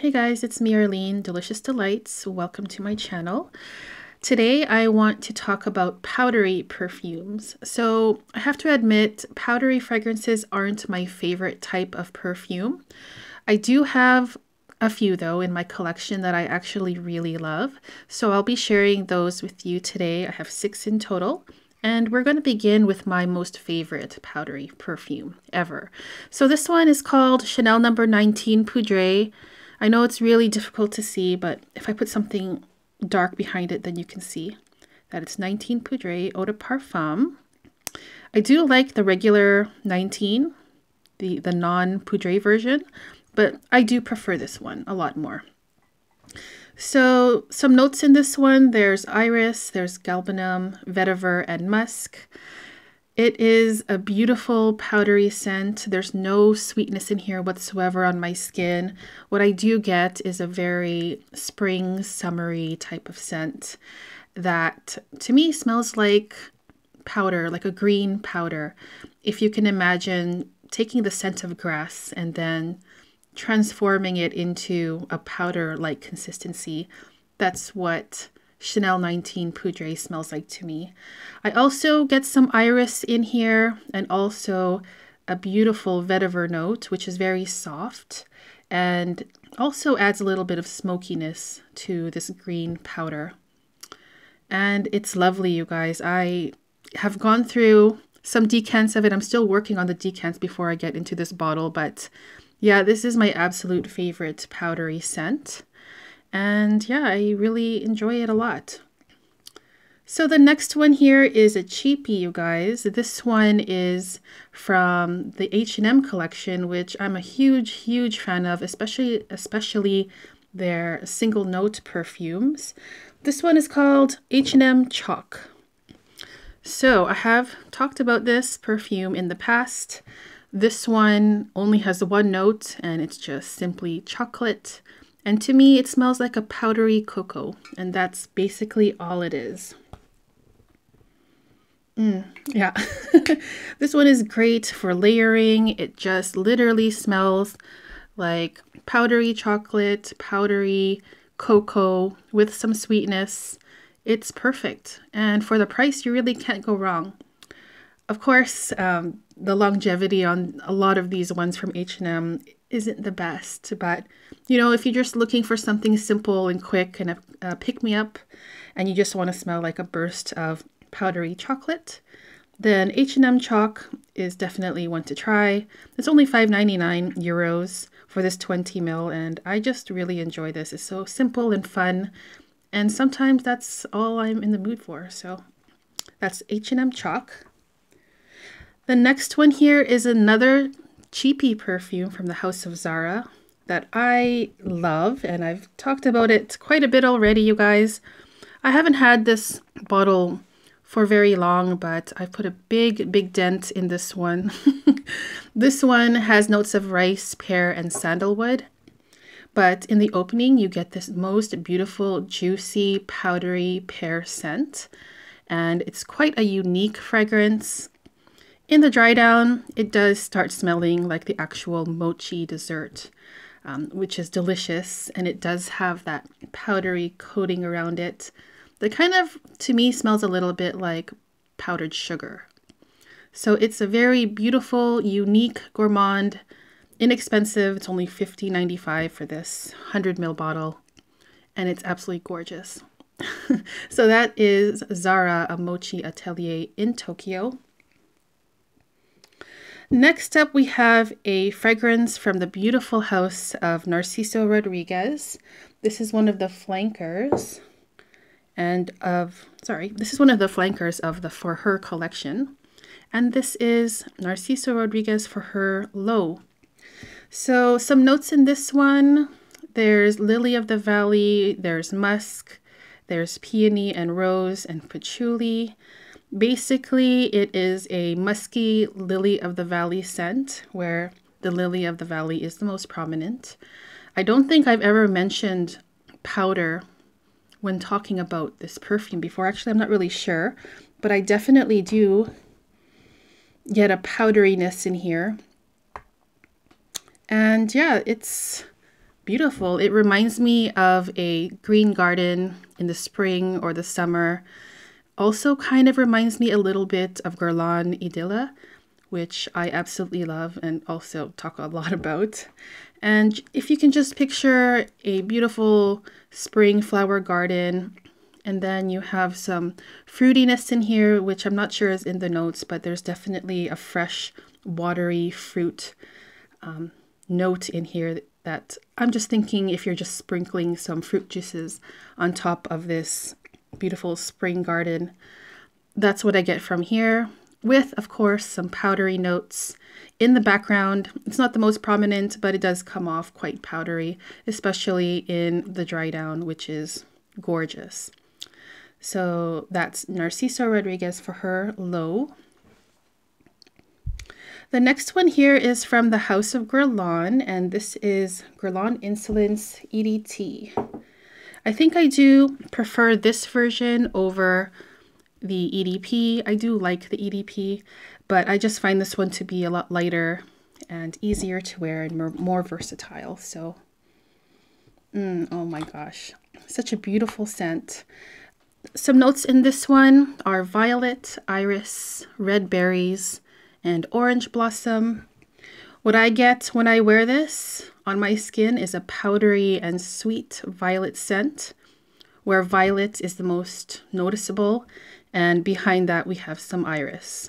Hey guys, it's me Arlene, Delicious Delights. Welcome to my channel. Today I want to talk about powdery perfumes. So I have to admit, powdery fragrances aren't my favorite type of perfume. I do have a few though in my collection that I actually really love. So I'll be sharing those with you today. I have 6 in total. And we're going to begin with my most favorite powdery perfume ever. So this one is called Chanel No. 19 Poudre. I know it's really difficult to see, but if I put something dark behind it, then you can see that it's 19 Poudre Eau de Parfum. I do like the regular 19, the non-Poudre version, but I do prefer this one a lot more. So some notes in this one, there's iris, there's galbanum, vetiver, and musk. It is a beautiful powdery scent. There's no sweetness in here whatsoever on my skin. What I do get is a very spring, summery type of scent that to me smells like powder, like a green powder. If you can imagine taking the scent of grass and then transforming it into a powder-like consistency. That's what Chanel 19 Poudre smells like to me. I also get some iris in here and also a beautiful vetiver note, which is very soft and also adds a little bit of smokiness to this green powder. And it's lovely, you guys. I have gone through some decants of it. I'm still working on the decants before I get into this bottle, but yeah, this is my absolute favorite powdery scent. And yeah, I really enjoy it a lot. So the next one here is a cheapie, you guys. This one is from the H&M collection, which I'm a huge fan of, especially their single note perfumes. This one is called H&M Choc. So I have talked about this perfume in the past. This one only has one note and it's just simply chocolate. And to me, it smells like a powdery cocoa, and that's basically all it is. Yeah, this one is great for layering. It just literally smells like powdery chocolate, powdery cocoa with some sweetness. It's perfect. And for the price, you really can't go wrong. Of course, the longevity on a lot of these ones from H&M isn't the best, but you know, if you're just looking for something simple and quick and a pick-me-up and you just want to smell like a burst of powdery chocolate, then H&M Choc is definitely one to try. It's only €5.99 for this 20 ml, and I just really enjoy this. It's so simple and fun, and sometimes that's all I'm in the mood for. So that's H&M Choc. The next one here is another cheapy perfume from the house of Zara that I love, and I've talked about it quite a bit already, you guys. I haven't had this bottle for very long, but I've put a big dent in this one. This one has notes of rice, pear, and sandalwood, but in the opening you get this most beautiful, juicy, powdery pear scent, and it's quite a unique fragrance. In the dry down, it does start smelling like the actual mochi dessert, which is delicious, and it does have that powdery coating around it. That kind of, to me, smells a little bit like powdered sugar. So it's a very beautiful, unique, gourmand, inexpensive. It's only $50.95 for this 100 ml bottle, and it's absolutely gorgeous. So that is Zara, a Mochi Atelier in Tokyo. Next up, we have a fragrance from the beautiful house of Narciso Rodriguez. This is one of the flankers of the For Her collection. And this is Narciso Rodriguez For Her L'eau. So some notes in this one, there's lily of the valley, there's musk, there's peony and rose and patchouli. Basically, it is a musky lily of the valley scent where the lily of the valley is the most prominent. I don't think I've ever mentioned powder when talking about this perfume before. Actually, I'm not really sure, but I definitely do get a powderiness in here. And yeah, it's beautiful. It reminds me of a green garden in the spring or the summer. Also kind of reminds me a little bit of Guerlain Idylle, which I absolutely love and also talk a lot about. And if you can just picture a beautiful spring flower garden, and then you have some fruitiness in here, which I'm not sure is in the notes, but there's definitely a fresh, watery fruit note in here that I'm just thinking if you're just sprinkling some fruit juices on top of this beautiful spring garden. That's what I get from here, with, of course, some powdery notes in the background. It's not the most prominent, but it does come off quite powdery, especially in the dry down, which is gorgeous. So that's Narciso Rodriguez For Her L'eau. The next one here is from the House of Guerlain, and this is Guerlain Insolence EDT. I think I do prefer this version over the EDP. I do like the EDP, but I just find this one to be a lot lighter and easier to wear and more versatile. So, oh my gosh, such a beautiful scent. Some notes in this one are violet, iris, red berries, and orange blossom. What I get when I wear this on my skin is a powdery and sweet violet scent, where violet is the most noticeable, and behind that we have some iris.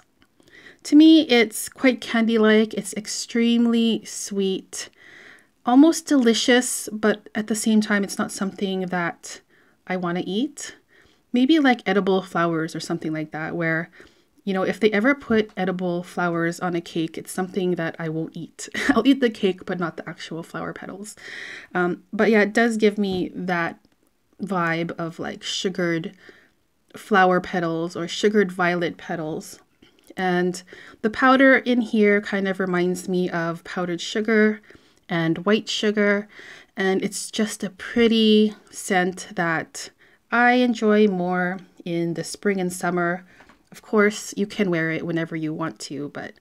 To me, it's quite candy-like. It's extremely sweet, almost delicious, but at the same time, it's not something that I want to eat. Maybe like edible flowers or something like that, where, you know, if they ever put edible flowers on a cake, it's something that I won't eat. I'll eat the cake, but not the actual flower petals. But yeah, it does give me that vibe of like sugared flower petals or sugared violet petals. And the powder in here kind of reminds me of powdered sugar and white sugar. And it's just a pretty scent that I enjoy more in the spring and summer. Of course, you can wear it whenever you want to, but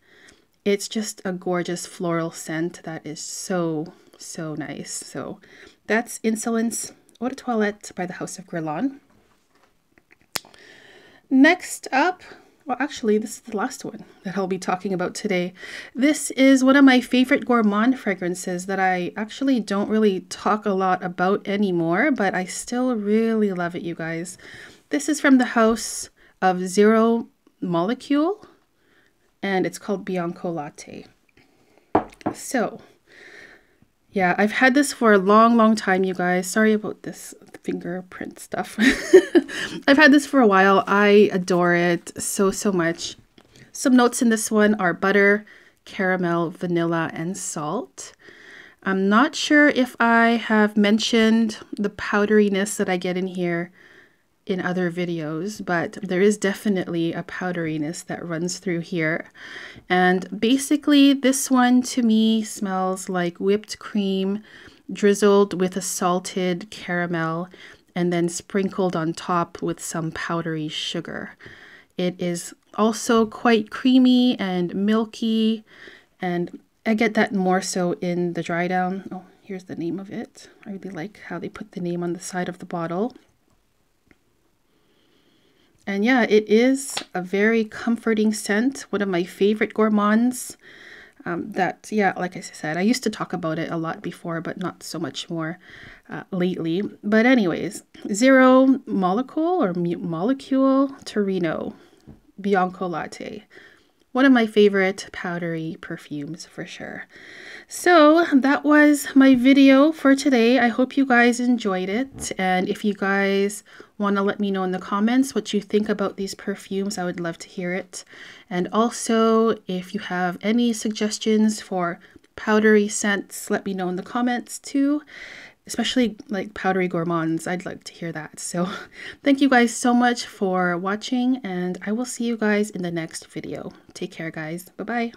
it's just a gorgeous floral scent that is so, so nice. So that's Insolence Eau de Toilette by the House of Guerlain. Next up, well, actually, this is the last one that I'll be talking about today. This is one of my favorite gourmand fragrances that I actually don't really talk a lot about anymore, but I still really love it, you guys. This is from the house of Zeromolecole, and it's called Biancolatte. So yeah, I've had this for a long, long time, you guys. Sorry about this fingerprint stuff. I've had this for a while. I adore it so, so much. Some notes in this one are butter, caramel, vanilla, and salt. I'm not sure if I have mentioned the powderiness that I get in here in other videos, but there is definitely a powderiness that runs through here. And basically this one to me smells like whipped cream drizzled with a salted caramel and then sprinkled on top with some powdery sugar. It is also quite creamy and milky, and I get that more so in the dry down. Oh, here's the name of it. I really like how they put the name on the side of the bottle. And yeah, it is a very comforting scent, one of my favorite gourmands that, yeah, like I said, I used to talk about it a lot before, but not so much more lately. But anyways, Zeromolecole or Molecule Torino Biancolatte, one of my favorite powdery perfumes for sure. So that was my video for today. I hope you guys enjoyed it. And if you guys want to let me know in the comments what you think about these perfumes, I would love to hear it. And also, if you have any suggestions for powdery scents, let me know in the comments too. Especially like powdery gourmands, I'd like to hear that. So thank you guys so much for watching, and I will see you guys in the next video. Take care, guys. Bye-bye.